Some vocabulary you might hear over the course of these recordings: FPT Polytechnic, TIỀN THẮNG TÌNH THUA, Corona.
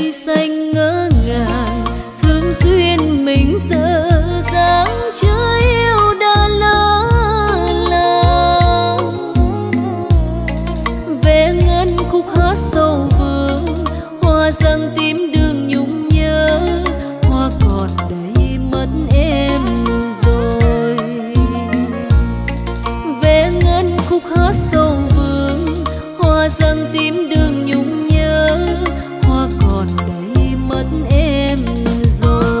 mây xanh ngỡ ngàng, thương duyên mình dở dáng chưa yêu đã lỡ làng. Về ngân khúc hát sầu vương, hoa răng tím đường nhung nhớ, hoa còn đầy mất em rồi. Về ngân khúc hát sầu vương, hoa răng tím đường nhung nhớ, hoa còn đầy mất em rồi. Đâu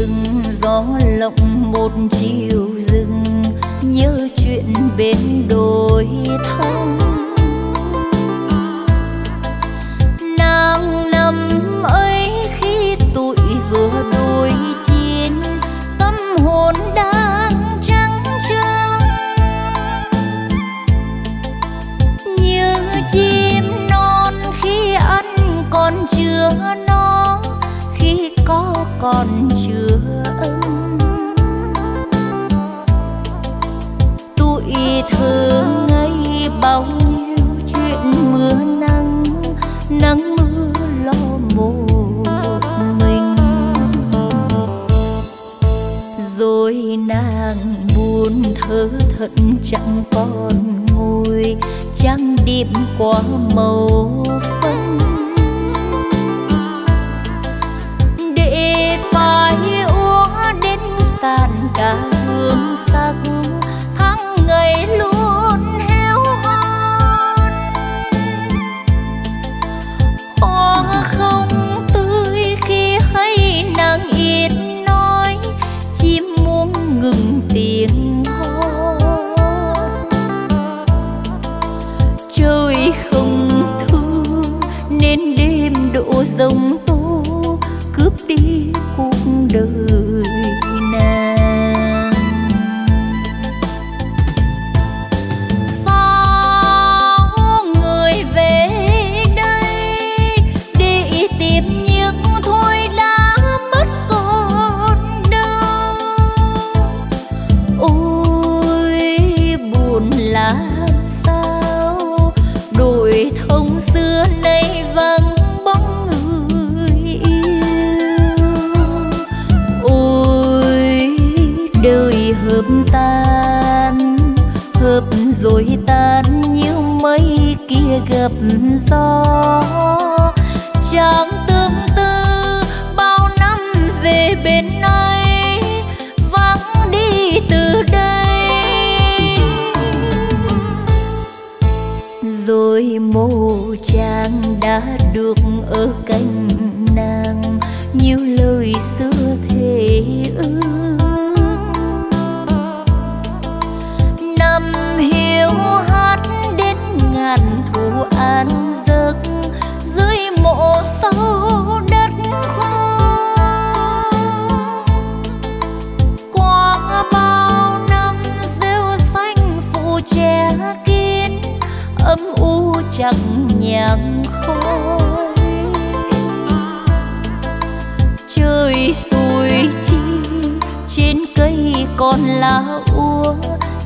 lưng gió lộng một chiều rừng, nhớ chuyện bên đồi thông. Nàng năm ấy khi tuổi vừa đôi chín, tâm hồn đang trắng trắng như chim non khi ăn còn chưa no, khi có còn chưa ấm. Tuổi thơ ngây bao nhiêu chuyện mưa nắng, nắng mưa lo một mình. Rồi nàng buồn thớ thận chẳng còn ngồi, trang điểm quá màu phấn để phải úa đến tàn cả hương sắc. Tháng ngày luôn héo hon, hoa không tươi khi thấy nàng yên nói, chim muốn ngừng tiếng hót. Trời không thương nên đêm đổ giông tố, cướp đi cuộc đời nàng. Tan hợp rồi tan như mây kia gặp gió, chẳng tương tư bao năm về bên này vắng đi từ đây. Rồi mồ chàng đã được ở cạnh nàng như lời xưa thề ước. Năm hiếu hát đến ngàn thu an giấc dưới mộ sâu đất hoang. Qua bao năm rêu xanh phủ che kín, âm u chẳng nhàng khói. Trời sủi chi trên cây còn lá úa,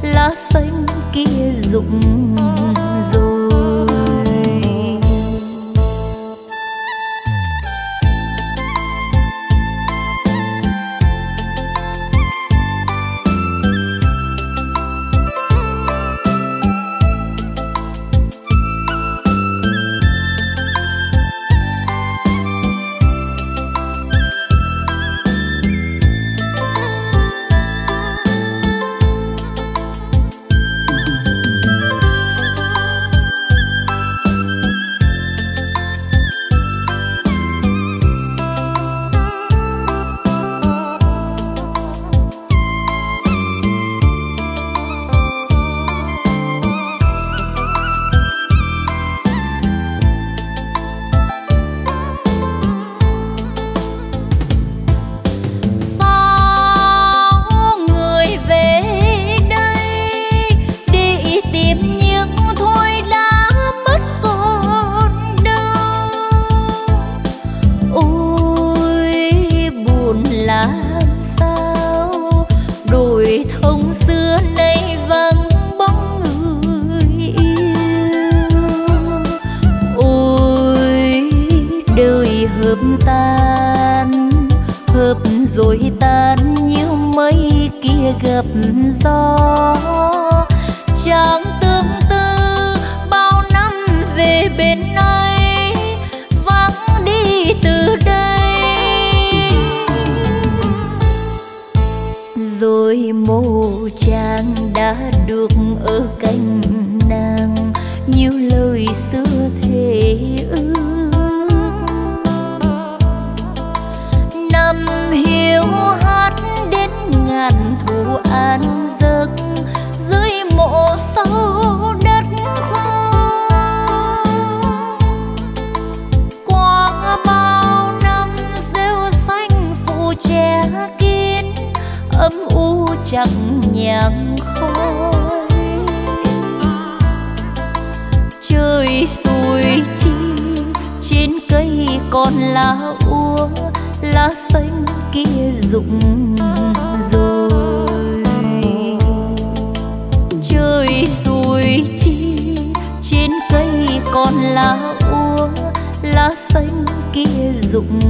lá xanh kia rụng rồi. Hiếu chẳng nhang khói trời xuôi chi trên cây còn lá úa lá xanh kia rụng rồi trời xuôi chi trên cây còn lá úa lá xanh kia rụng.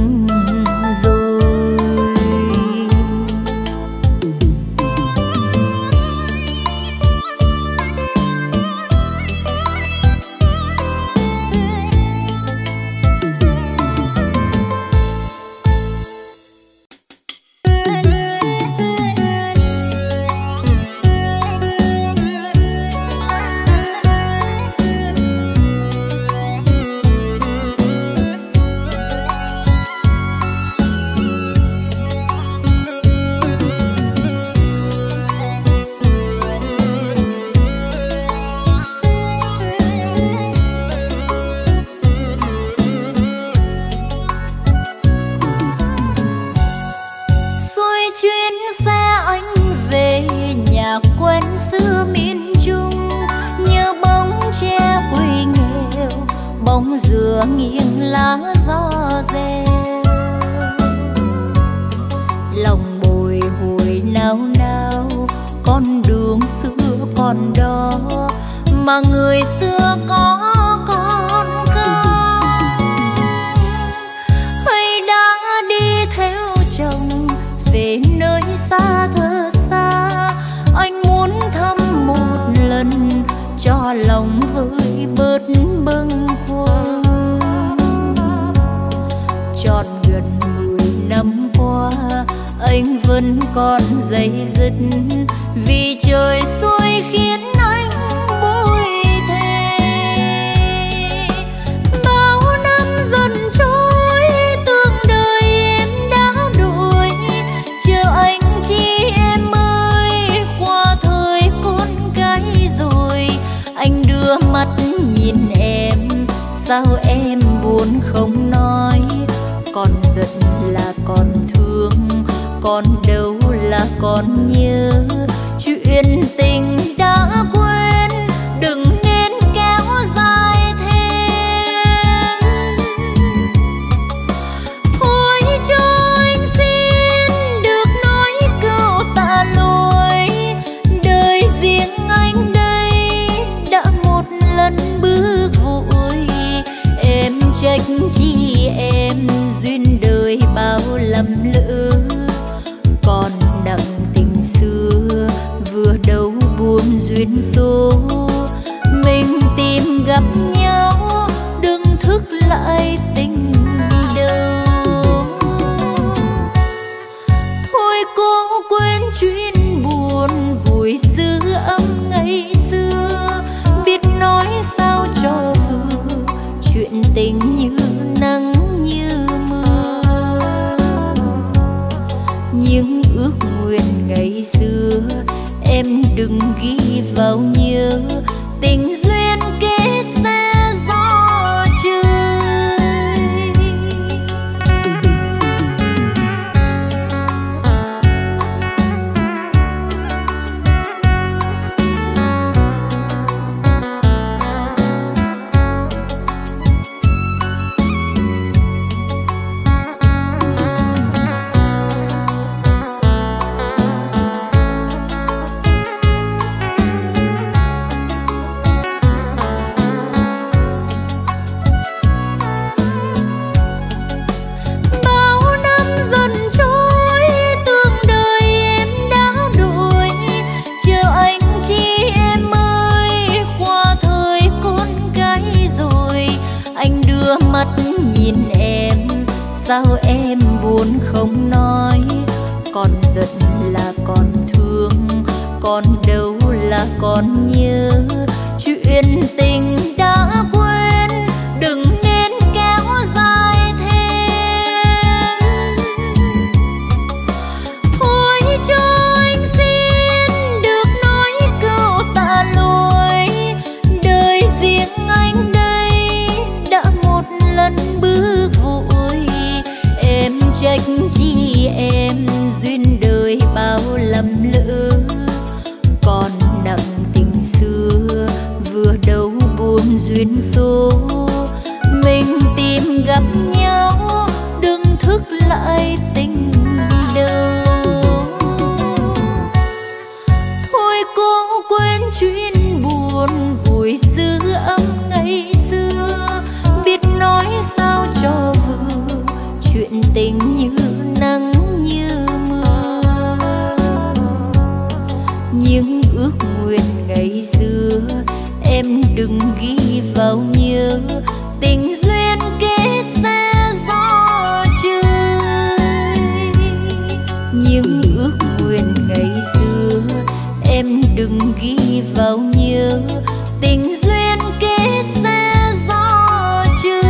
Trách chi em duyên đời bao lầm lỡ. dù mình tìm gặp nhau đừng thức lại tình đầu. Thôi cố quên chuyện buồn vui dư âm ngày xưa, biết nói sao cho vừa chuyện tình như nắng như mưa. Những ước nguyện ngày xưa em đừng ghi vào nhớ, tình duyên kết xa gió trời. Những ước nguyện ngày xưa em đừng ghi vào nhớ, tình duyên kết xa gió trời.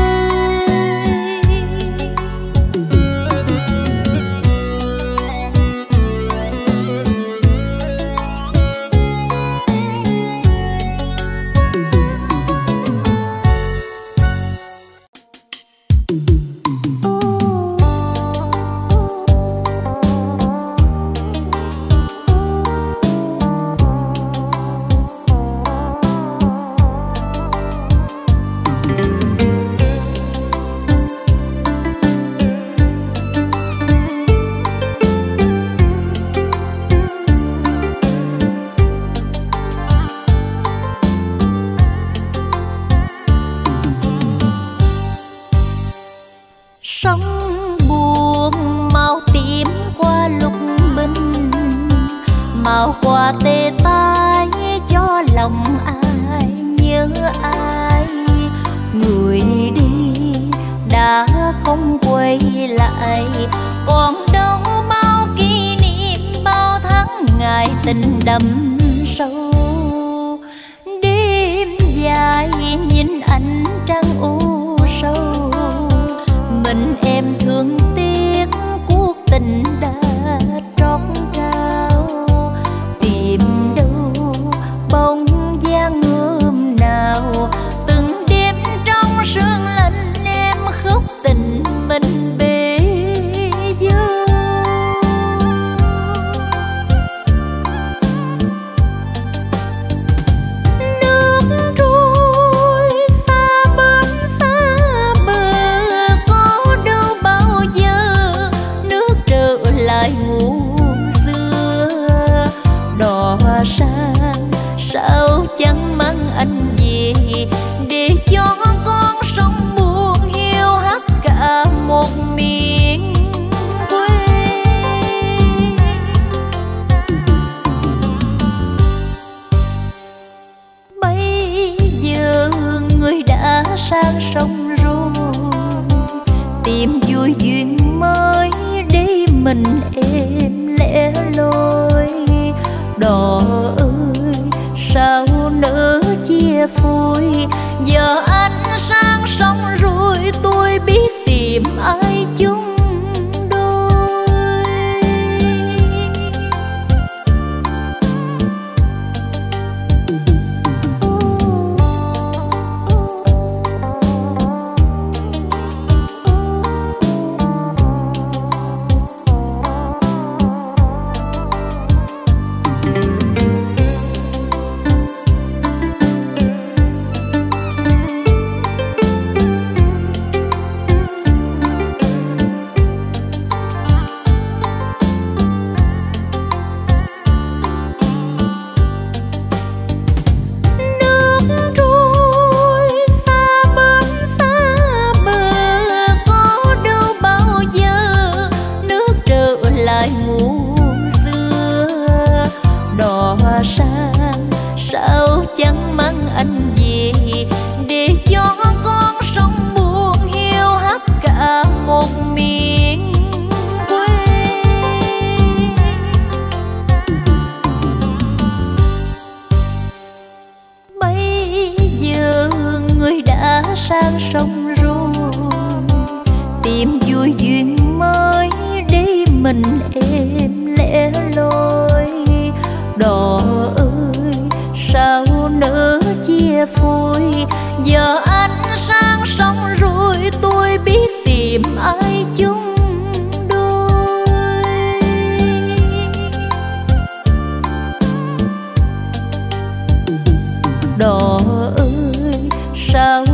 Đỏ ơi sao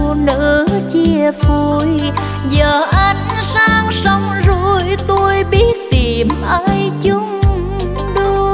mê vui. Giờ ánh sáng xong rồi tôi biết tìm ai chung đôi.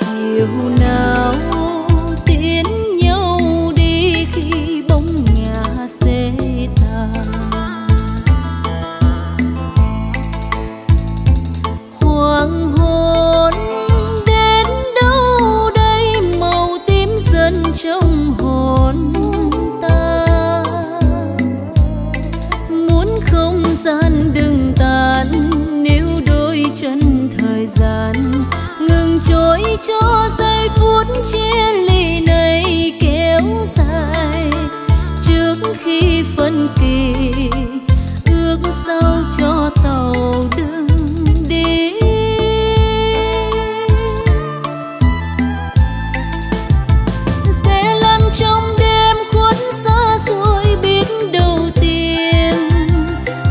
chiều nào tiễn nhau đi khi bóng nhà xê tàn. Hoàng hôn đến đâu đây màu tím dần trong hồn ta. Muốn không gian đừng tan níu đôi chân thời gian. Ngừng trôi cho giây phút chia ly này kéo dài. Trước khi phân kỳ ước sao cho tàu đừng đi. Sẽ lăn trong đêm khuất xa rồi biết đâu tìm.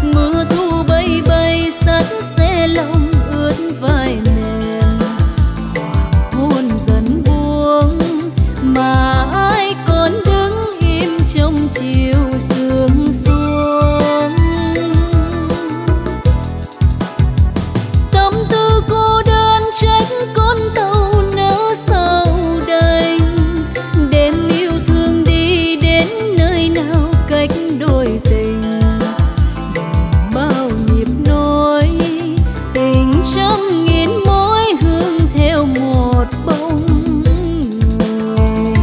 Mưa thu bay bay sắt xe lòng ướt vai mềm. Hôn dần buông mà ai còn đứng im trong chiều sương xuống. Tâm tư cô đơn trách con tàu nỡ sao đành. Đem yêu thương đi đến nơi nào cách đôi tình. Bao nhịp nối tình trăm nghìn mối hương theo một bóng người.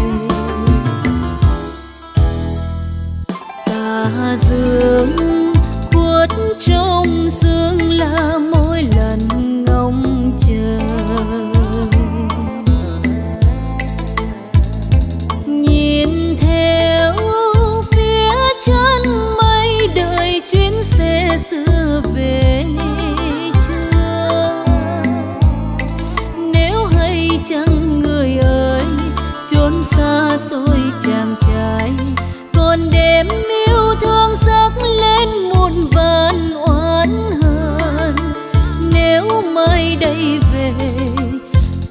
Tà dương khuất trong sương là mỗi lần ngóng chờ. Nhìn theo phía chân mây đợi chuyến xe xưa về chưa. Nếu hay chăng người ơi chốn xa xôi chàng trai. Còn đêm yêu thương dâng lên muôn vàn oán hờn. Nếu mai đây về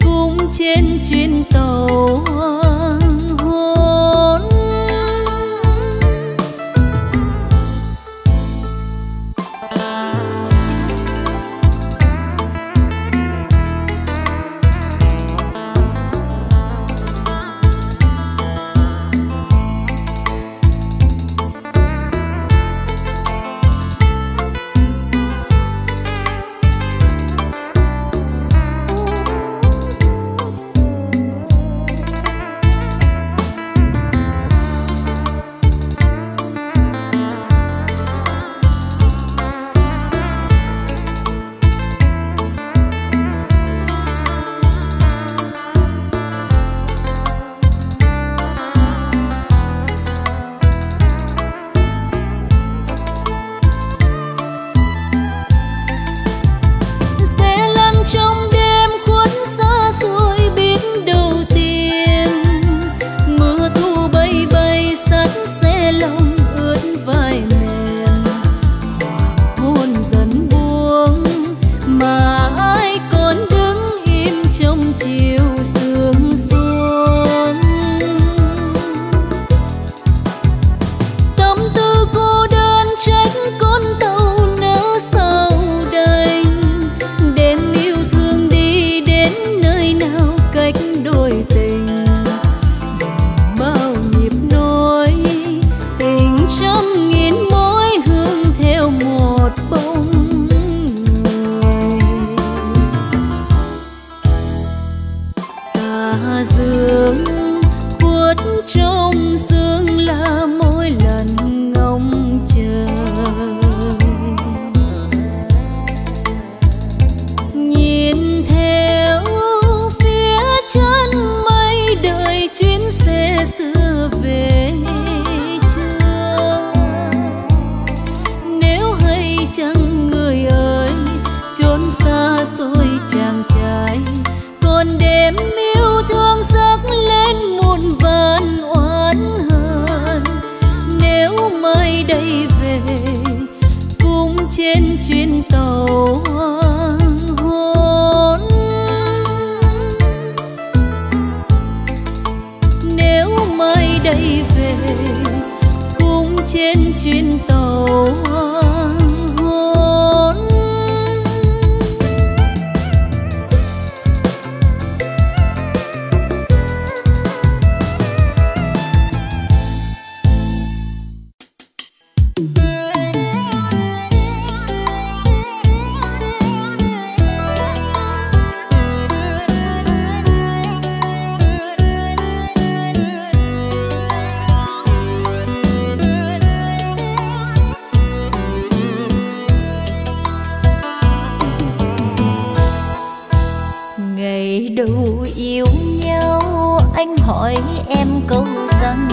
cũng trên chuyến tàu hoàng hôn. Dương khuất trong sương là mỗi lần ngóng chờ. Nhìn theo phía chân mây đợi chuyến xe xưa về chưa. Nếu hay chăng người ơi chốn xa xôi chàng trai. Còn đêm yêu thương dâng lên muôn vàn oán. ngày đầu yêu nhau anh hỏi em câu rằng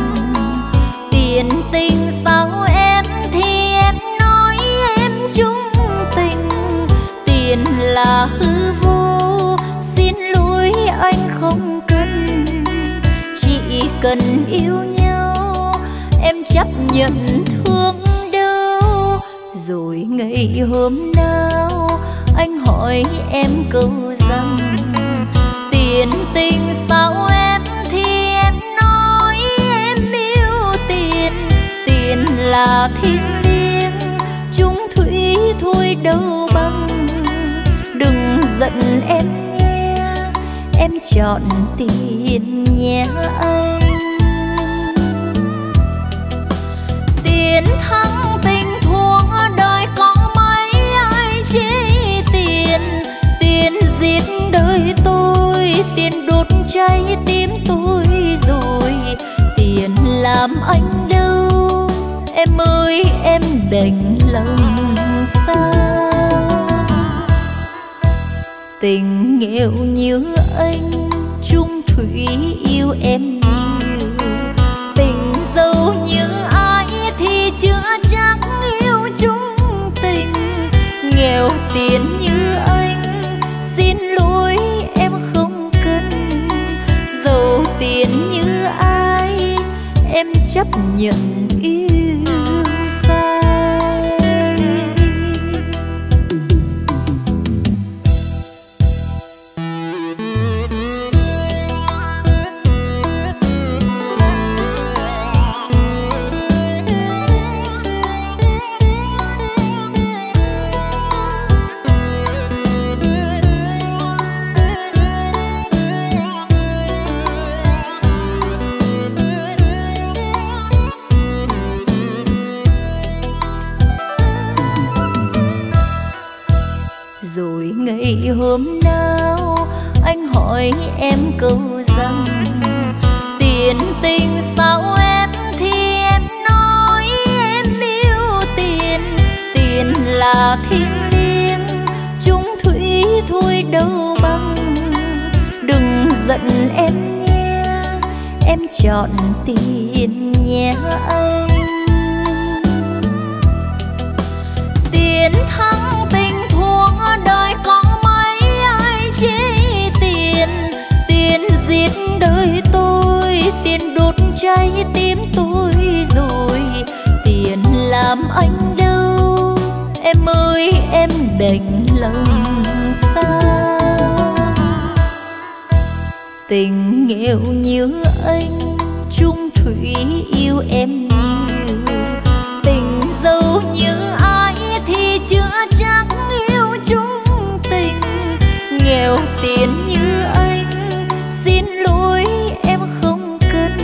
tiền tình sao em, thì em nói em chung tình. Tiền là hư vô, xin lỗi anh không cần. Chỉ cần yêu nhau em chấp nhận thương đau. Rồi ngày hôm nào anh hỏi em câu rằng tiền tình sao em, thì em nói em yêu tiền. Tiền là thiêng liêng, chúng thủy thôi đâu bằng. Đừng giận em nhé, em chọn tiền nhé anh. Tiền thắng tình thua đời có mấy ai chi. Tiền giết đời tôi, tiền đốt cháy tim tôi rồi. Tiền làm anh đâu, em ơi em đành lòng xa. Tình nghèo như anh, chung thủy yêu em nhiều. Tình giàu như ai thì chưa chắc yêu chung tình. Nghèo tiền như anh, xin lỗi em không cần. Giàu tiền như ai, em chấp nhận yêu sai. Hôm nào anh hỏi em câu rằng tiền tình sao em, thì em nói em yêu tiền. Tiền là thiêng liêng, chúng thủy thôi đâu bằng. Đừng giận em nhé, em chọn tiền nhé anh. Tiền thắng tình thua đời có tiền. Tiền giết đời tôi, tiền đốt cháy tim tôi rồi. Tiền làm anh đâu, em ơi em đành lòng xa. Tình nghèo như anh, chung thủy yêu em nhiều. Tình giàu như ai thì chưa chắc yêu chung tình. Nghèo tiền như anh, xin lỗi em không cần.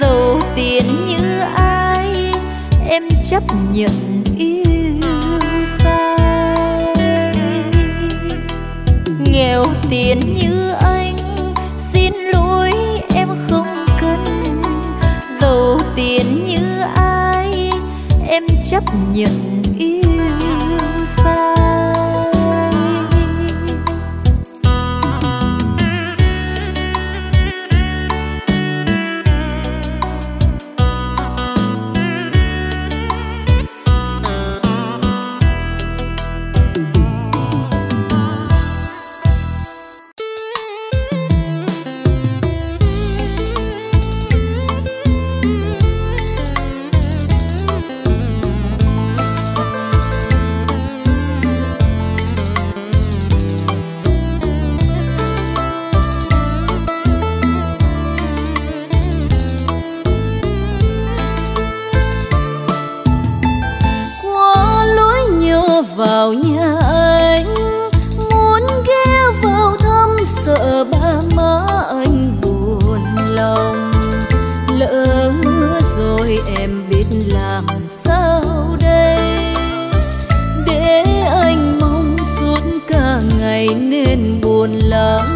Giàu tiền như ai, em chấp nhận yêu sai. Nghèo tiền như anh, xin lỗi em không cần. Giàu tiền như ai, em chấp nhận yêu sai. Vào nhà anh muốn ghé vào thăm, sợ ba má anh buồn lòng. Lỡ rồi em biết làm sao đây, để anh mong suốt cả ngày nên buồn lắm.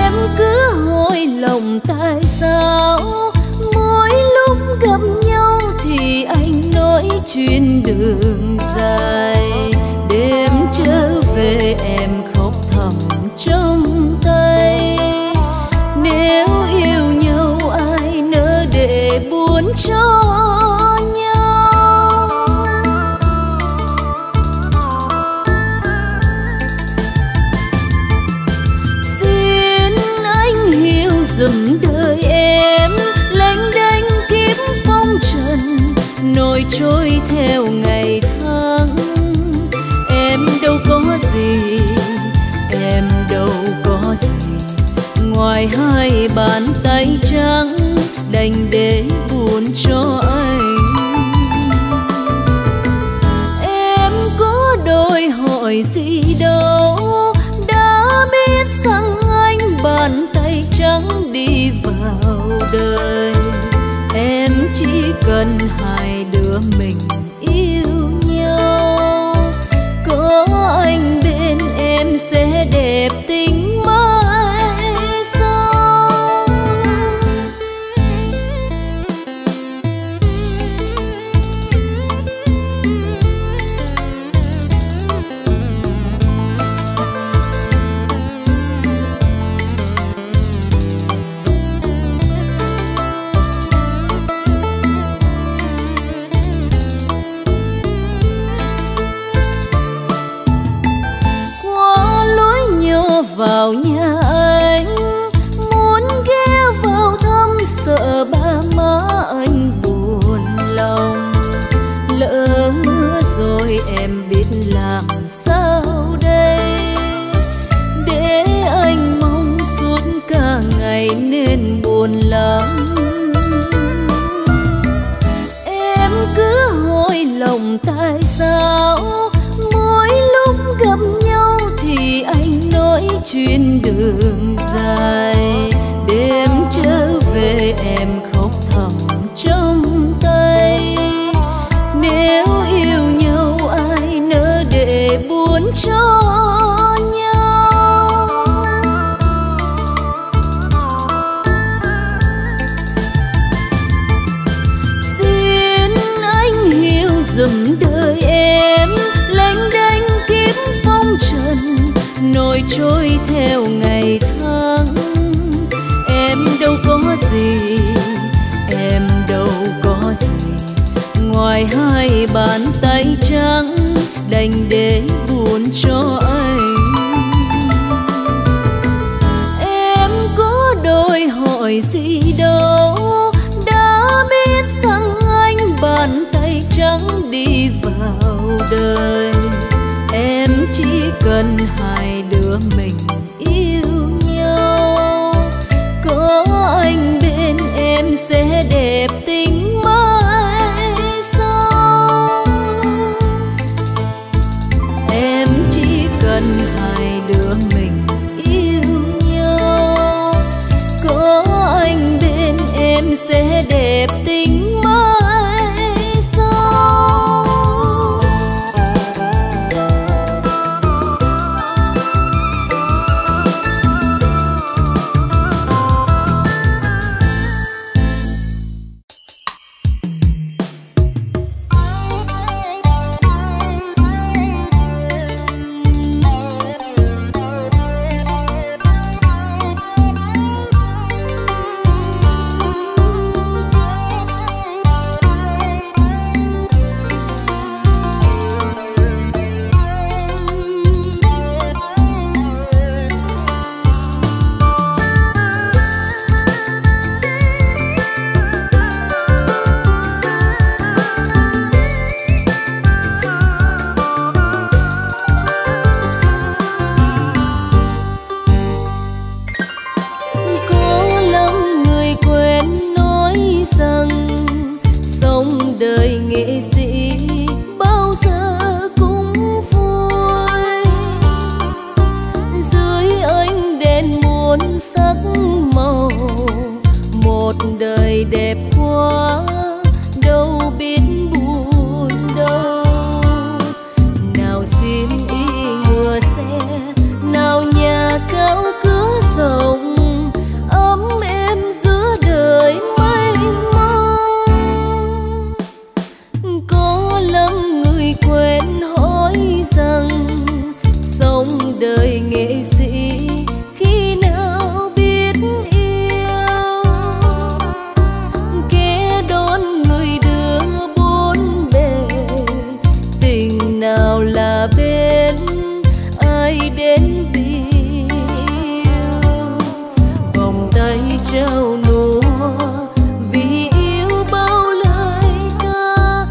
Em cứ hỏi lòng tại sao mỗi lúc gặp nhau thì anh nói chuyện đường dài. Đêm trở về đời trôi theo ngày tháng. Em đâu có gì, em đâu có gì ngoài hai bàn tay trắng đành để buồn cho anh. Em có đòi hỏi gì đâu, đã biết rằng anh bàn tay trắng đi vào đời. Em chỉ cần hai đứa mình yêu nhau, có anh bên em sẽ đẹp tính mãi sau. Vào nhà anh muốn ghé vào thăm, sợ ba má anh buồn lòng. Lỡ rồi em biết làm sao đây, để anh mong suốt cả ngày nên buồn lắm. Em cứ hỏi lòng tại sao mỗi lúc gặp nhau thì anh chuyến đường dài. Đêm trở về em khóc thầm trong tay, nếu yêu nhau ai nỡ để buồn cho nhau. Xin anh hiểu dùm đời em lênh đênh kiếm phong trần, nỗi trôi theo ngày tháng. Em đâu có gì, em đâu có gì ngoài hai bàn tay trắng đành để buồn cho anh. Em có đòi hỏi gì đâu, đã biết rằng anh bàn tay trắng đi vào đời. Em chỉ cần hai đứa mình yêu nhau, có anh bên em sẽ đẹp tính mãi sau. Em chỉ cần hai đứa mình yêu nhau, có anh bên em sẽ đẹp tính mãi sau. Trao nụ vì yêu bao lời ca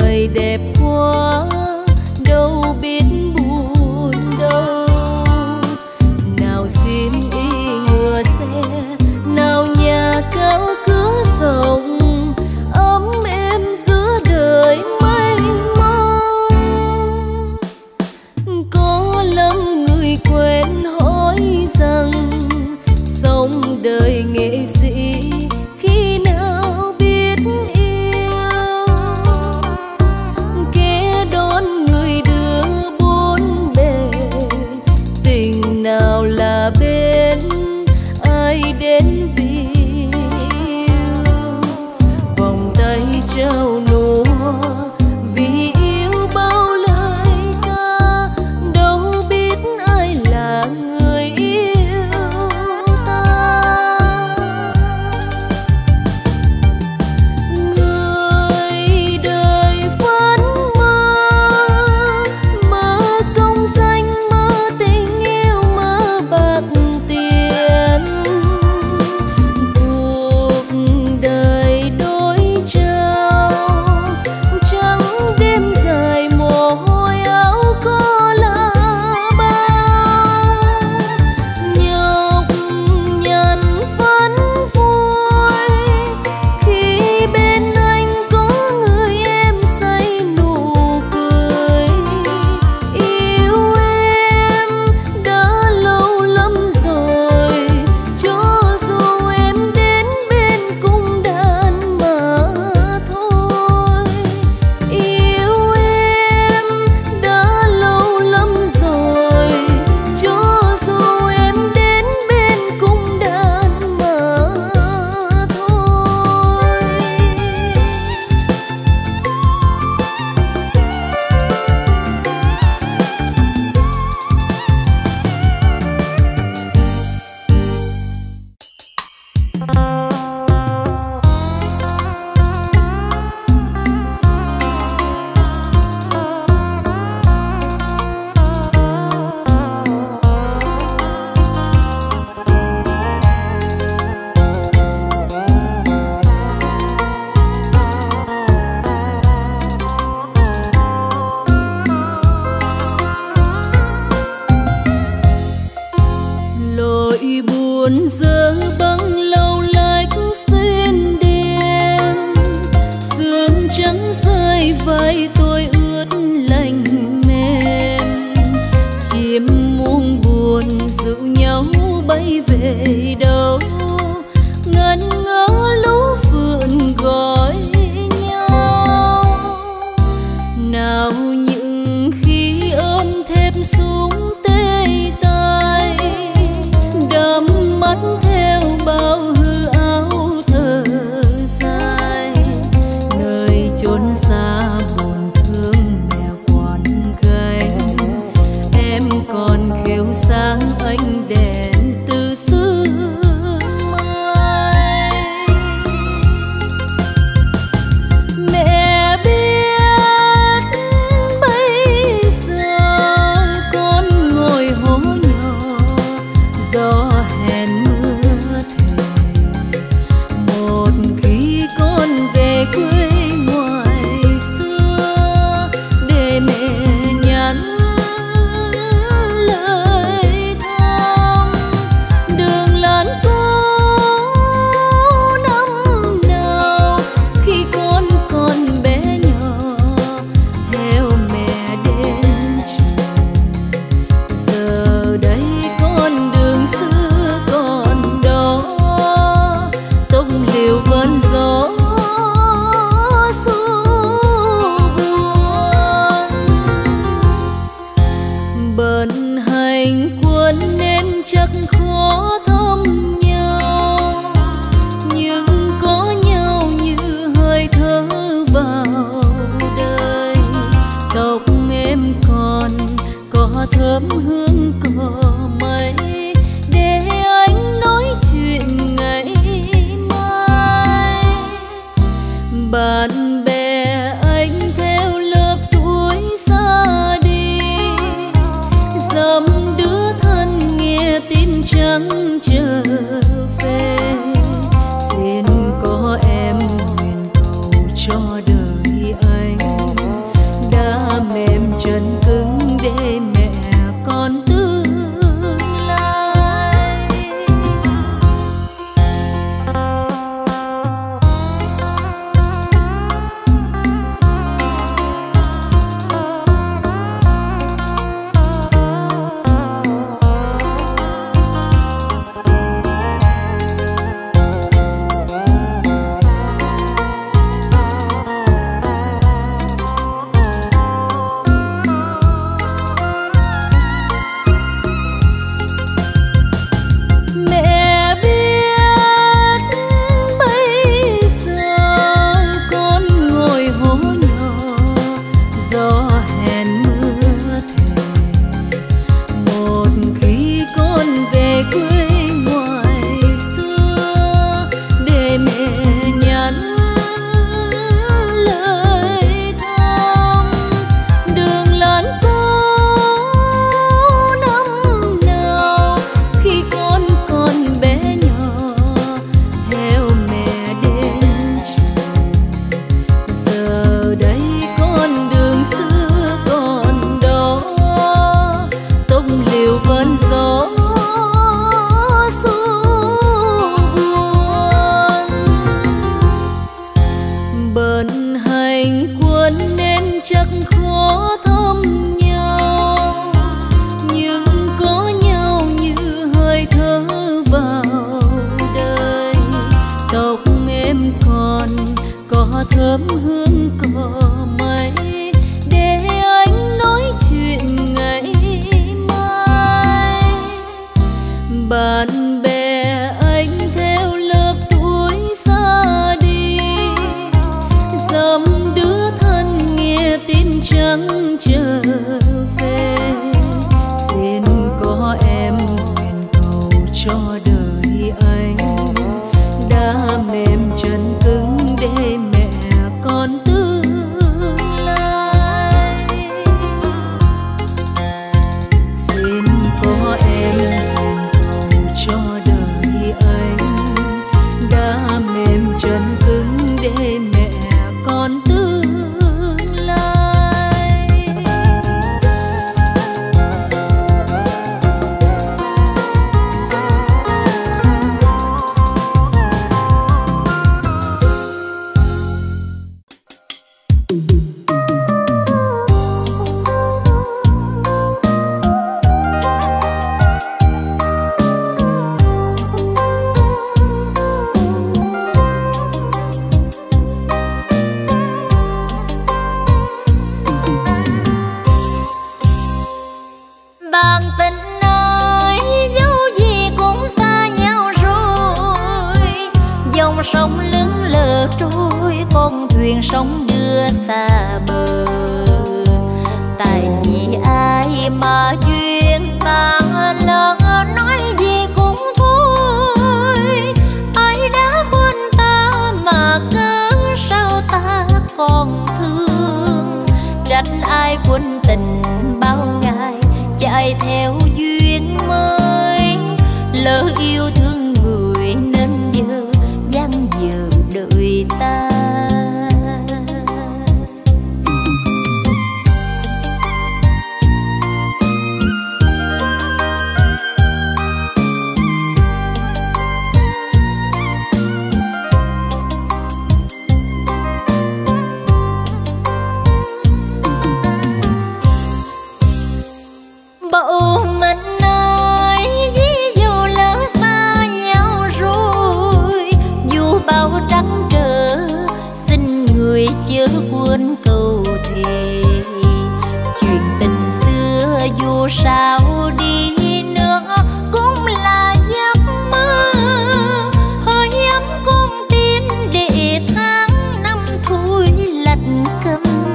đời đẹp quá đâu biết buồn đâu. Nào xin y ngựa xe, nào nhà cao cửa rộng, ấm êm giữa đời mênh mông. Có lắm người quen hỏi rằng sống đời nghệ sĩ khi nào biết yêu. Kẻ đón người đưa bốn bề, tình nào là bên ai đến vì yêu. Vòng tay trao nụ hoa vì yêu bao lời ca, đâu biết ai là người yêu. Người đời phấn mơ, mơ công danh, mơ tình yêu, mơ bạc tiền. Cuộc đời đổi trao, trắng đêm dài mồ hôi áo có là bao. Nhọc nhằn phấn vui khi bên anh có người em say nụ cười. Yêu em đã lâu lắm rồi, cho dù em đến bên cung đàn mà thôi. Yêu em đã lâu lắm rồi, cho dù em đến bên cung đàn mà thôi. Lội buồn dơ băng lâu lách xuyên đêm, sương trắng rơi vai tôi ướt lạnh mềm. Chim muông buồn dịu nhau bay về đâu, ngân ngỡ lũ phượng gọi nhau. Nào những khi ôm thép xuống tê tai, đắm mắt theo bao thơm hương cỏ mây để anh nói chuyện ngày mai. Bạn bè anh theo lớp tuổi xa đi, dẫm đứa thân nghe tin chẳng chờ về. Xin có em nguyện cầu cho đời anh đã mềm chân cứng để mẹ con tương lai. Xin có em nguyện cầu cho đời anh đã mềm chân cứng để mẹ con tương lai. Sống đưa xa bờ, tại vì ai mà duyên ta lỡ, nói gì cũng thôi. Ai đã quên ta mà cớ sao ta còn thương, trách ai quên tình bao ngày chạy theo duyên mới. Lỡ yêu thương người nên giờ dang dở đời ta. Sao đi nữa cũng là giấc mơ, hơi ấm con tim để tháng năm thui lạnh câm. Nếu xưa đôi mình chưa lần đường quy chung lui, nếu xưa không hẹn bây giờ đâu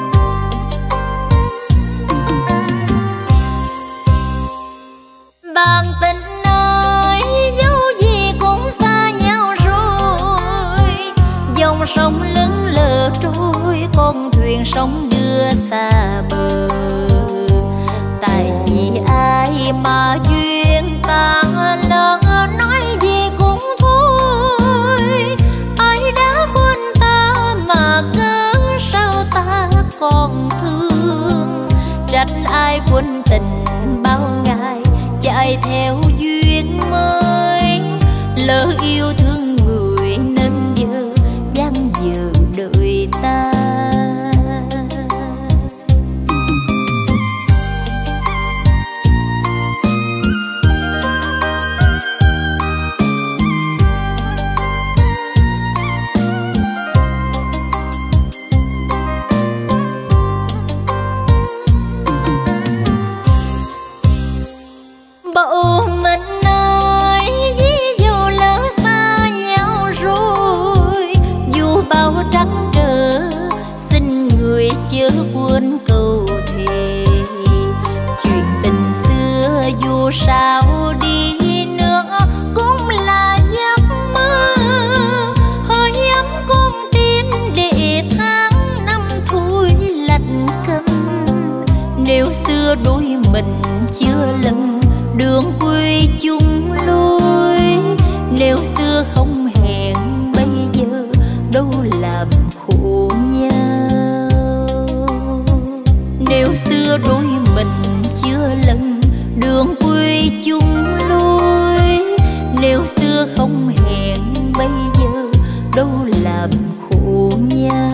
làm khổ nhau. Sống đưa xa bờ, tại vì ai mà duyên ta lỡ, nói gì cũng thôi. Ai đã quên ta mà cớ sao ta còn thương, trách ai quên tình bao ngày chạy theo duyên mới. Lỡ yêu thương người nên giờ dang dở đời ta. Sao đi nữa cũng là giấc mơ, hơi ấm con tim để tháng năm thui lạnh câm. Nếu xưa đôi mình chưa lần đường quy chung lui, nếu xưa không hẹn bây giờ đâu làm khổ nhau. đâu làm khổ nhau.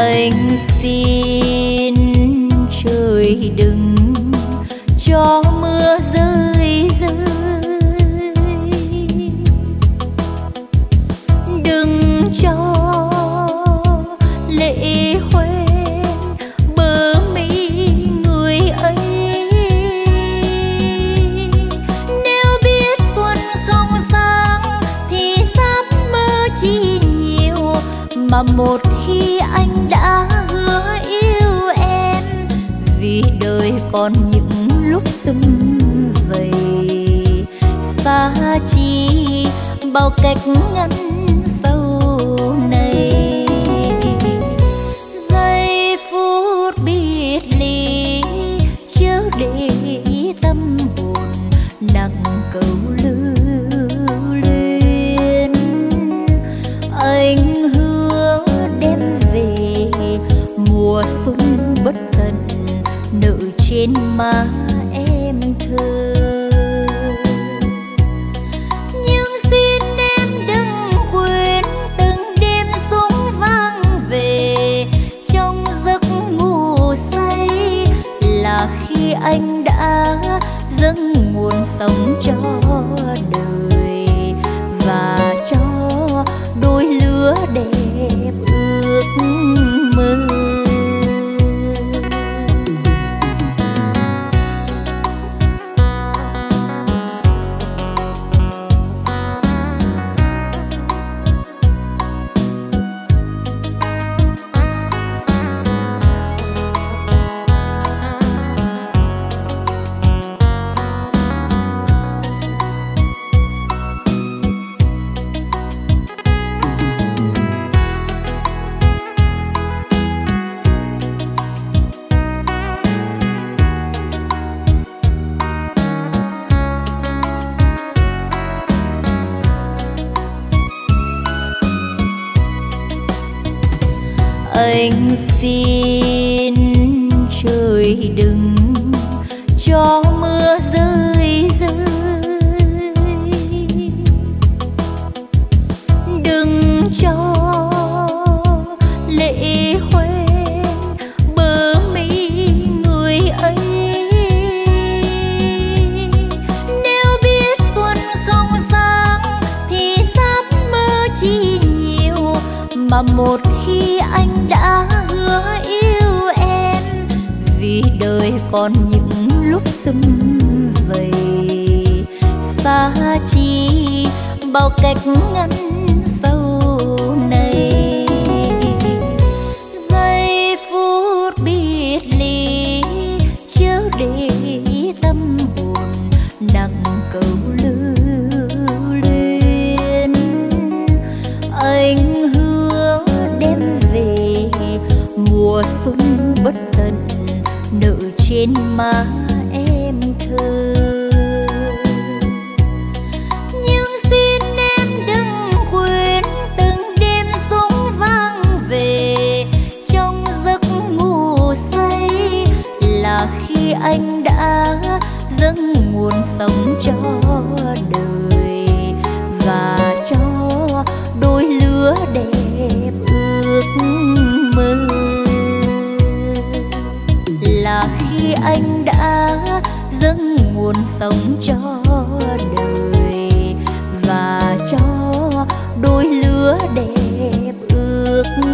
Anh xin trời đừng cho mưa rơi rơi. Và một khi anh đã hứa yêu em, vì đời còn những lúc xum vầy xa chi bao cách ngăn sâu này. Giây phút biệt ly chớ để tâm hồn nặng câu lưu luyến. Anh hứa đem về mùa xuân bất tận nở trên má em thơ. Anh đã dâng nguồn sống cho đời và cho đôi lứa đẹp ước mơ. Là khi anh đã dâng nguồn sống cho đời và cho đôi lứa đẹp ước mơ.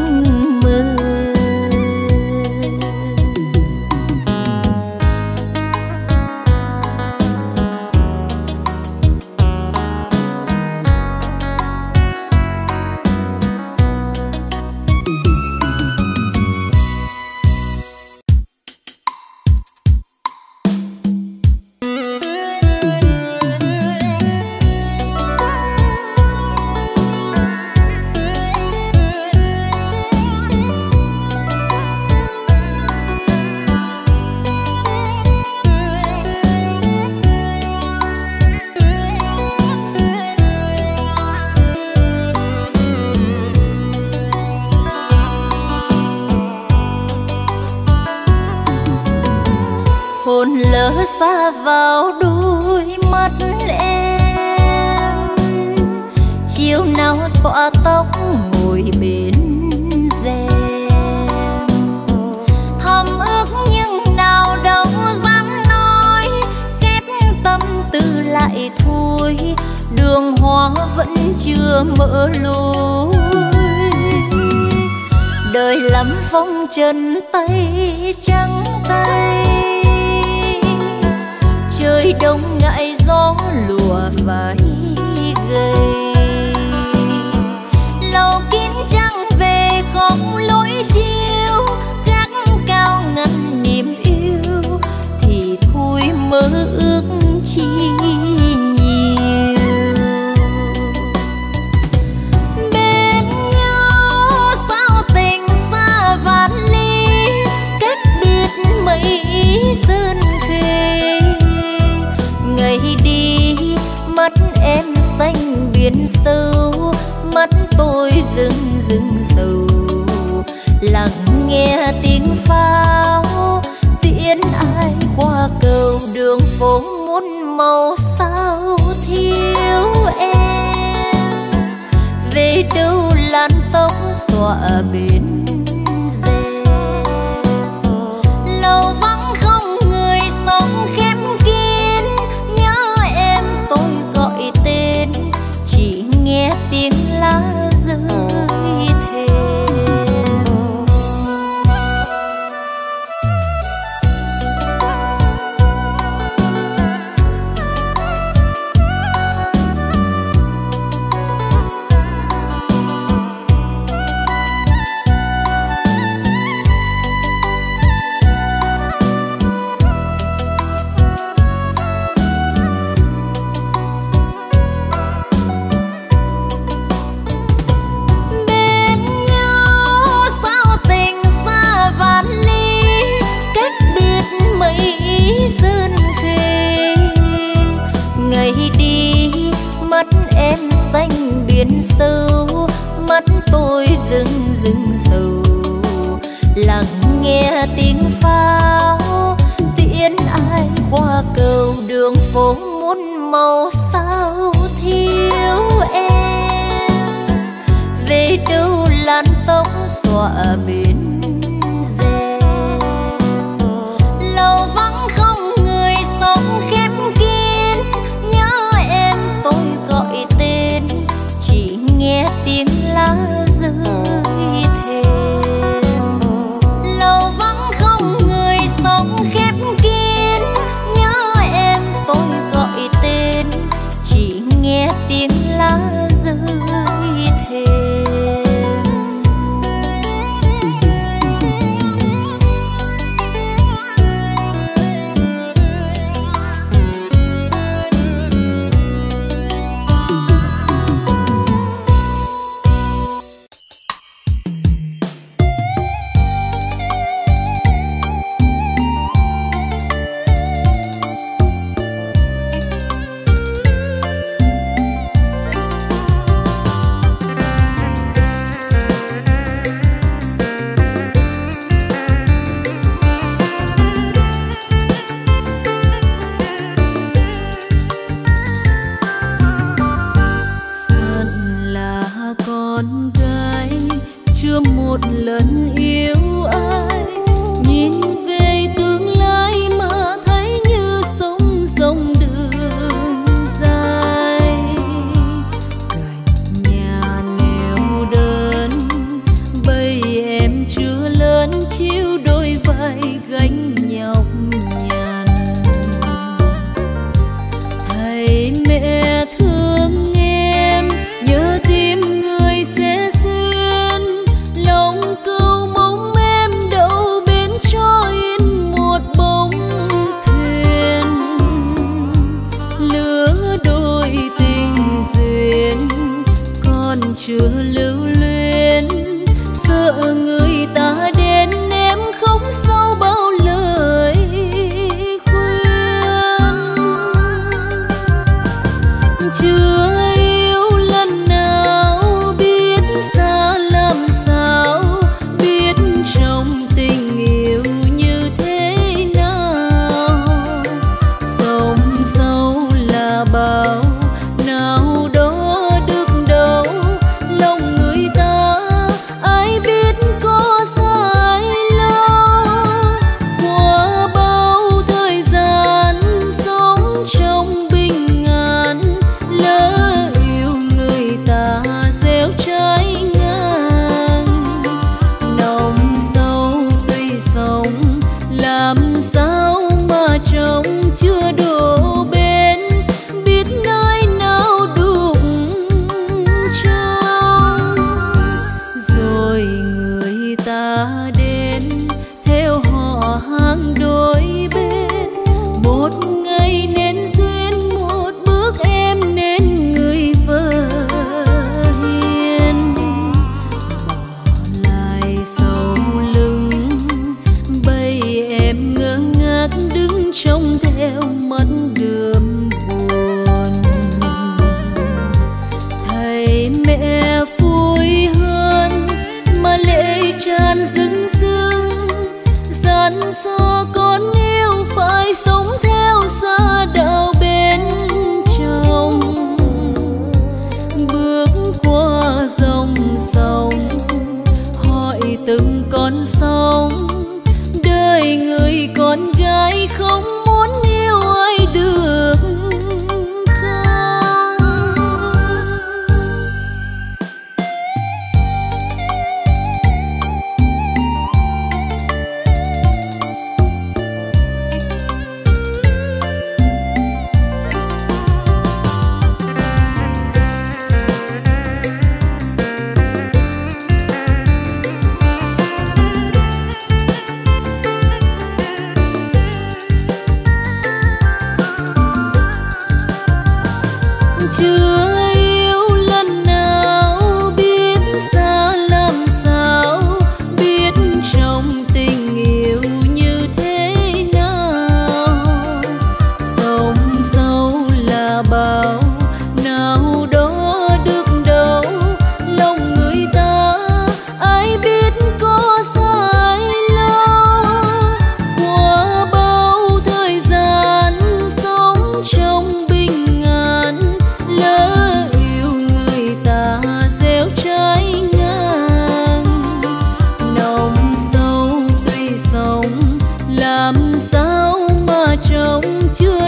Vào đôi mắt em, chiều nào xõa tóc ngồi bên rèm, thầm ước nhưng nào đâu dám nói, khép tâm tư lại thôi, đường hoa vẫn chưa mở lối. Đời lắm phong trần tay trắng tay, trời đông ngại gió lùa vai gầy, lầu kín trăng về không lối chiều, gác cao ngăn niềm yêu thì thôi mơ ước chi nhiều. Bên nhau sao tình xa vạn ly, cách biệt mấy sơn khê. Ngày đi mắt em xanh biển sâu, mắt tôi rừng sầu, lặng nghe tiếng pháo tiễn ai qua cầu, đường phố muôn màu sao thiếu em. Về đâu làn tóc xõa bên rèm, lầu vắng không người sống khép, tiếng lá rơi thềm. Ngày đi mắt em xanh biển sâu, mắt tôi rừng sầu, lặng nghe tiếng pháo tiễn ai qua cầu, đường phố muôn màu sao thiếu em. Về đâu làn tóc xõa bên rèm, lầu vắng không người sống khép kín, nhớ em tôi gọi tên chỉ nghe tiếng lá rơi. làm sao mà trông chưa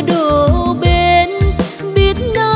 đổ bên biết nơi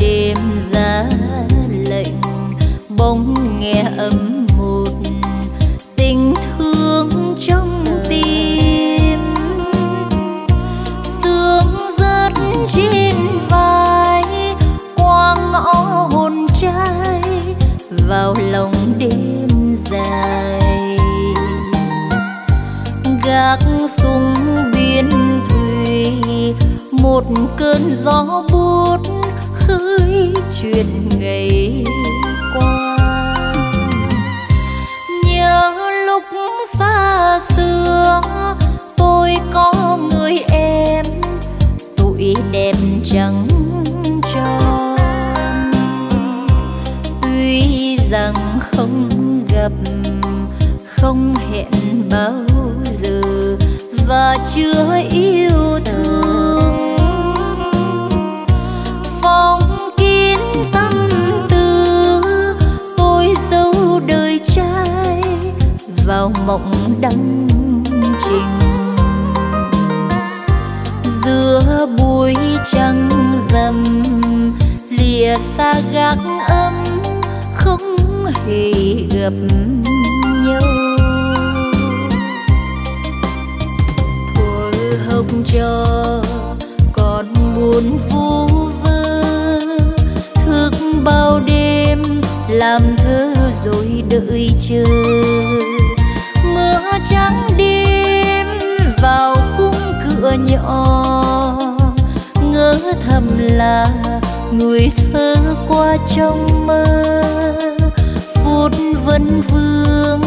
đêm giá lạnh bóng nghe ấm một tình thương trong tim, sương rớt trên vai qua ngõ hồn trai vào lòng đêm dài gác súng biên thùy một cơn gió buốt khơi chuyện ngày qua. Nhớ lúc xa xưa tôi có người em tuổi đẹp trắng tròn, tuy rằng không gặp không hẹn bao giờ và chưa yêu thương, phong kín tâm tư tôi giấu đời trai vào mộng đắm trình. Giữa buổi trăng rằm lìa xa gác âm không hề gặp nhau, thuở hồng trò còn buồn vu vơ thức bao đêm làm thơ rồi đợi chờ mưa trắng đêm vào khung cửa nhỏ ngỡ thầm là người thơ qua trong mơ phút vấn vương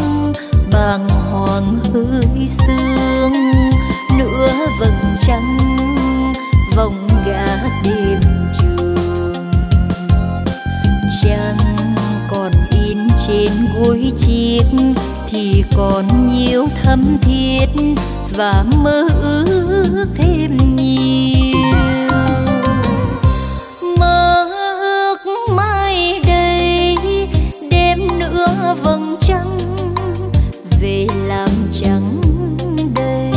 bàng hoàng hơi sương nửa vầng trăng vòng gã đêm trường trăng còn in trên gối chiếc thì còn nhiều thâm thiết và mơ ước thêm nhiều, mơ ước mai đây đêm nữa vầng trăng về làm trắng đây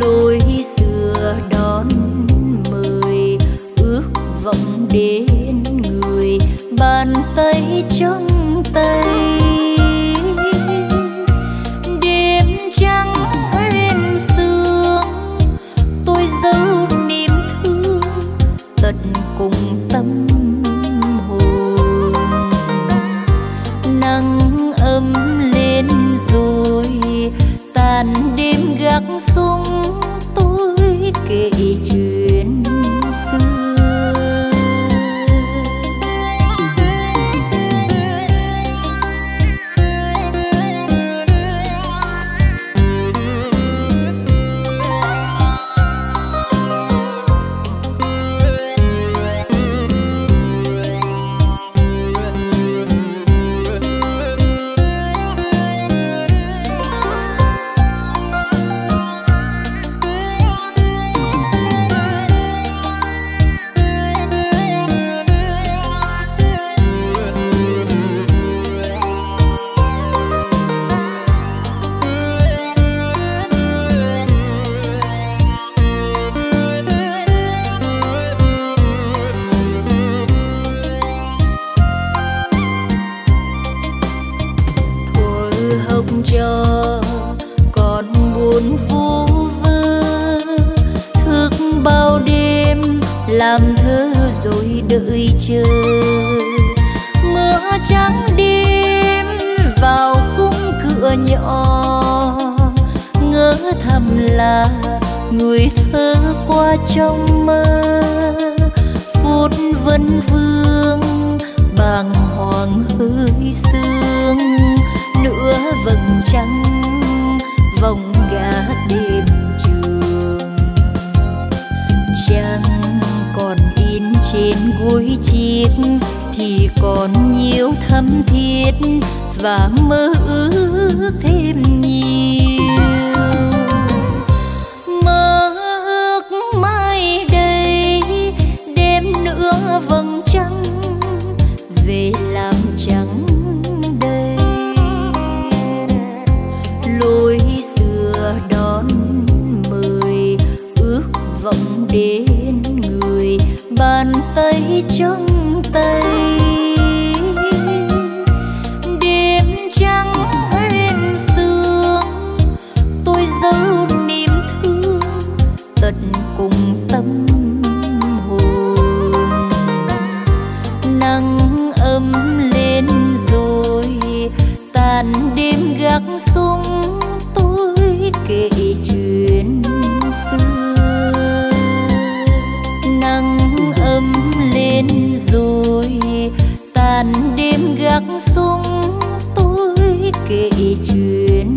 lối xưa đón mời ước vọng đến người bàn tay trong tay. Cùng tâm hồn nắng ấm lên rồi tàn đêm gác xuống tôi kể chuyện xưa. Làm thơ rồi đợi chờ mưa trắng đêm vào khung cửa nhỏ ngỡ thầm là người thơ qua trong mơ phút vấn vương bàng hoàng hơi sương nửa vầng trăng vòng gã đêm trường trăng còn in trên gối chiếc thì còn nhiều thâm thiết và mơ ước thêm nhiều, mơ ước mai đây đêm nữa vầng trăng về làm trắng đây lối xưa đón mời ước vọng đến trong tay đêm trắng êm sương, tôi giấu niềm thương tận cùng tâm hồn. Nắng ấm lên rồi tàn đêm gác xuống, tôi kể chuyện xưa. Nắng ấm lên rồi tàn đêm gác xuống, tôi kể chuyện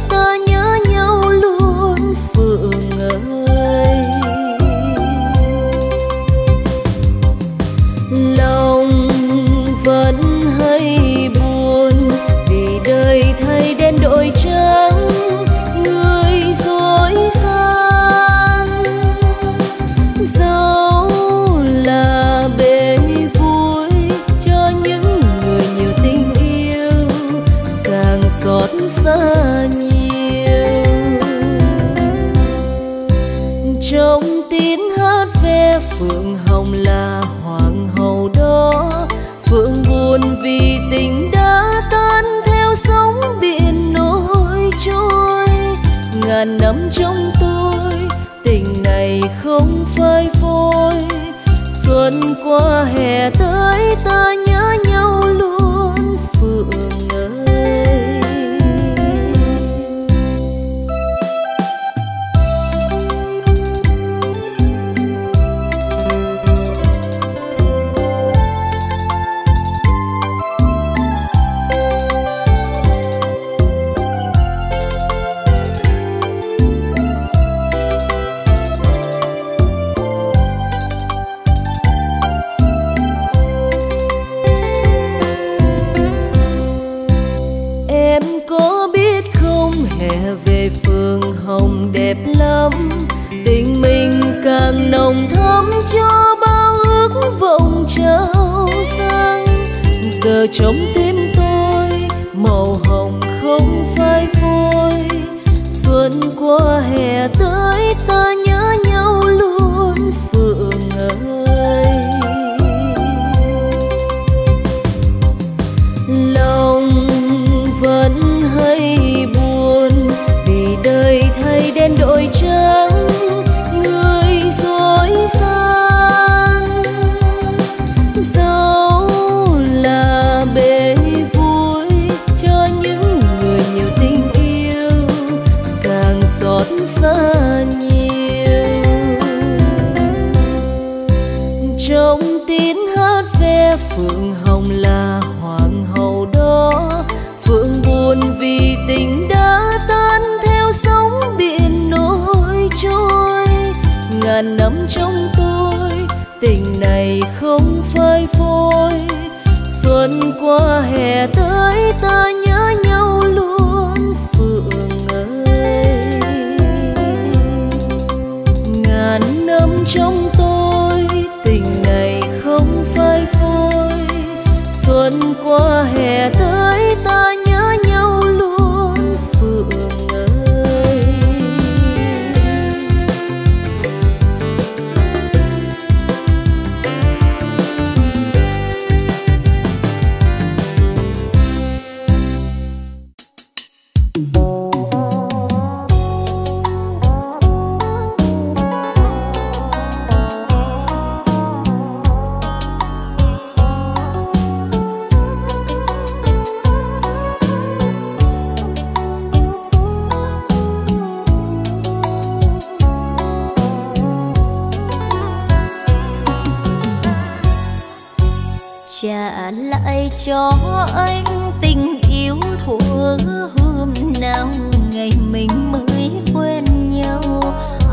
trả lại cho anh tình yêu thuở hôm nào ngày mình mới quen nhau.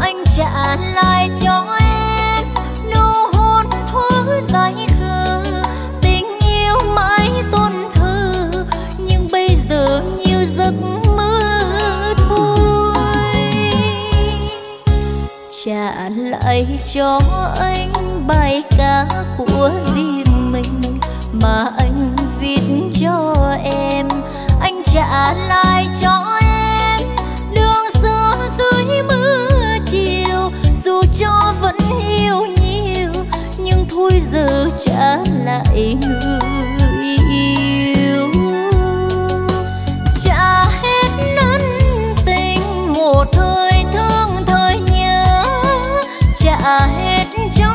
Anh trả lại cho em nụ hôn thuở dài khờ, tình yêu mãi tôn thơ nhưng bây giờ như giấc mơ thôi. Trả lại cho anh bài ca của riêng mình mà anh viết cho em. Anh trả lại cho em đường xưa dưới mưa chiều, dù cho vẫn yêu nhiều nhưng thôi giờ trả lại người yêu. Trả hết năn tình một thời thương thời nhớ, trả hết cho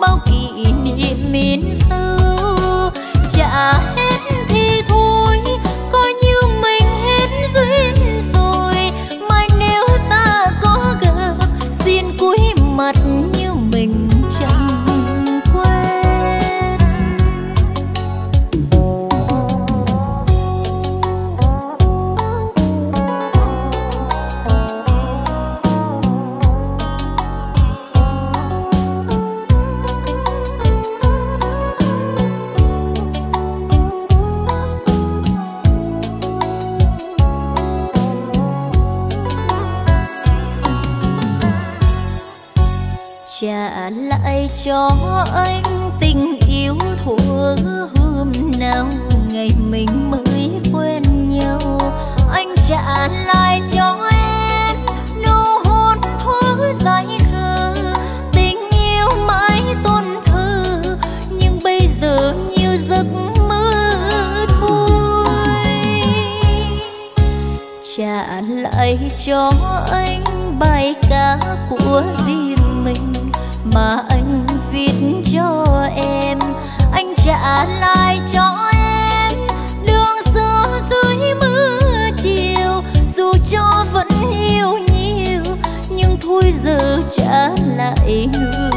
bao kỷ niệm miền xưa. Trả hết thì thôi, coi như mình hết duyên rồi. Mai nếu ta có gặp, xin cúi mặt như mình chẳng quên. Trả lại cho anh tình yêu thuở hôm nào ngày mình mới quen nhau. Anh trả lại cho em nụ hôn thuở dài khờ, tình yêu mãi tôn thơ nhưng bây giờ như giấc mơ thôi. Trả lại cho anh bài ca của riêng mình mà anh viết cho em. Anh trả lại cho em đường xưa dưới mưa chiều, dù cho vẫn yêu nhiều nhưng thôi giờ trả lại người.